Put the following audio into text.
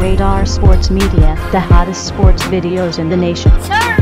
Radar Sports Media, the hottest sports videos in the nation. Sir.